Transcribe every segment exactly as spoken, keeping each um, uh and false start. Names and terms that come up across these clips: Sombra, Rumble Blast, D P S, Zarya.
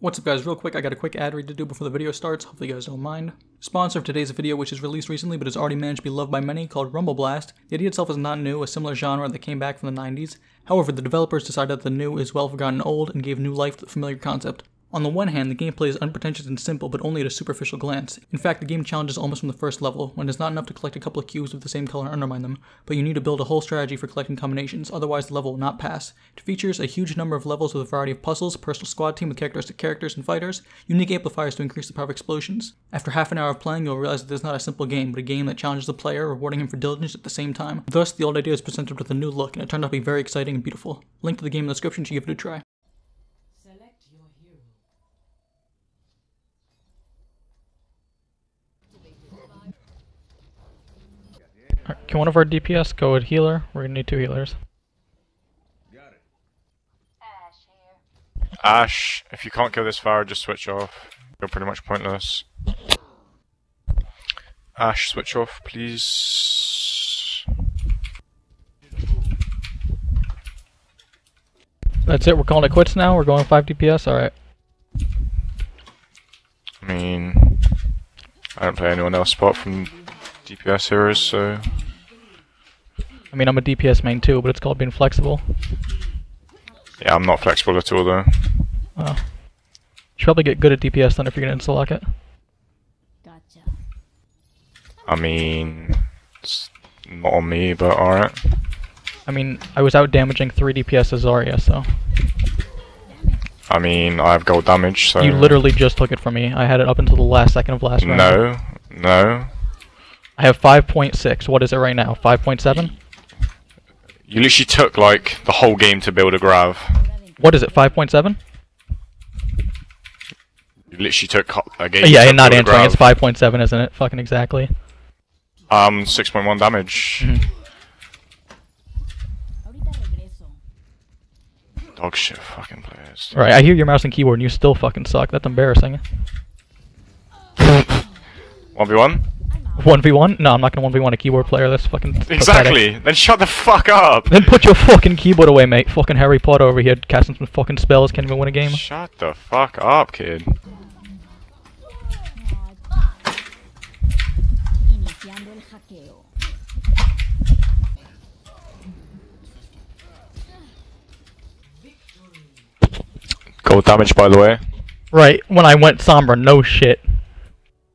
What's up guys, real quick, I got a quick ad read to do before the video starts, hopefully you guys don't mind. Sponsor of today's video, which is released recently but has already managed to be loved by many, called Rumble Blast. The idea itself is not new, a similar genre that came back from the nineties. However, the developers decided that the new is well forgotten old and gave new life to the familiar concept. On the one hand, the gameplay is unpretentious and simple, but only at a superficial glance. In fact, the game challenges almost from the first level, when it's not enough to collect a couple of cubes with the same color and undermine them, but you need to build a whole strategy for collecting combinations, otherwise the level will not pass. It features a huge number of levels with a variety of puzzles, personal squad team with characteristic characters and fighters, unique amplifiers to increase the power of explosions. After half an hour of playing, you'll realize that this is not a simple game, but a game that challenges the player, rewarding him for diligence at the same time. Thus, the old idea is presented with a new look, and it turned out to be very exciting and beautiful. Link to the game in the description to give it a try. Can one of our D P S go with healer? We're gonna need two healers. Got it. Ash here. Ash, if you can't go this far, just switch off. You're pretty much pointless. Ash, switch off, please. That's it. We're calling it quits now. We're going five D P S. All right. I mean, I don't play anyone else apart from D P S heroes, so. I mean, I'm a D P S main too, but it's called being flexible. Yeah, I'm not flexible at all though. Oh. You should probably get good at D P S then if you're gonna insta-lock it. Gotcha. I mean, it's not on me, but alright. I mean, I was out damaging three D P S as Zarya, so. I mean, I have gold damage, so. You literally just took it from me. I had it up until the last second of last round. No, no. I have five point six. What is it right now? five point seven? You literally took, like, the whole game to build a grav. What is it, five point seven? You literally took a game yeah, to build a grav. Yeah, not answering. It's five point seven, isn't it? Fucking exactly. Um, six point one damage. Mm-hmm. Dog shit fucking players. Right, I hear your mouse and keyboard and you still fucking suck. That's embarrassing. one v one? one v one? No, I'm not gonna one v one a keyboard player, that's fucking exactly! Pathetic. Then shut the fuck up! Then put your fucking keyboard away, mate. Fucking Harry Potter over here, casting some fucking spells, can't even win a game. Shut the fuck up, kid. Gold damage, by the way. Right, when I went Sombra, no shit.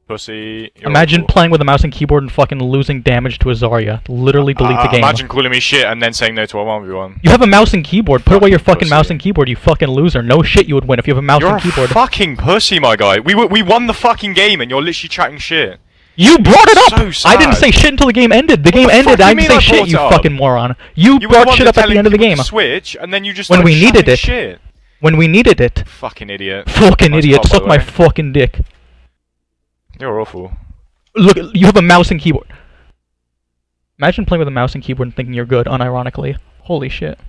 Pussy, imagine cool. Playing with a mouse and keyboard and fucking losing damage to a Zarya. Literally delete uh, the game. Imagine calling me shit and then saying no to a one v one. You have a mouse and keyboard. Put fucking away your fucking pussy. Mouse and keyboard, you fucking loser. No shit you would win if you have a mouse you're and a keyboard. You're fucking pussy, my guy. We w we won the fucking game and you're literally chatting shit. You brought it up! So sad. I didn't say shit until the game ended. The what game the ended, I didn't say I shit, you fucking moron. You, you brought shit up at the end of the game. Switch, and then you just when we needed it. Shit. When we needed it. Fucking idiot. Fucking idiot. Top, suck my fucking dick. You're awful. Look, you have a mouse and keyboard. Imagine playing with a mouse and keyboard and thinking you're good, unironically. Holy shit.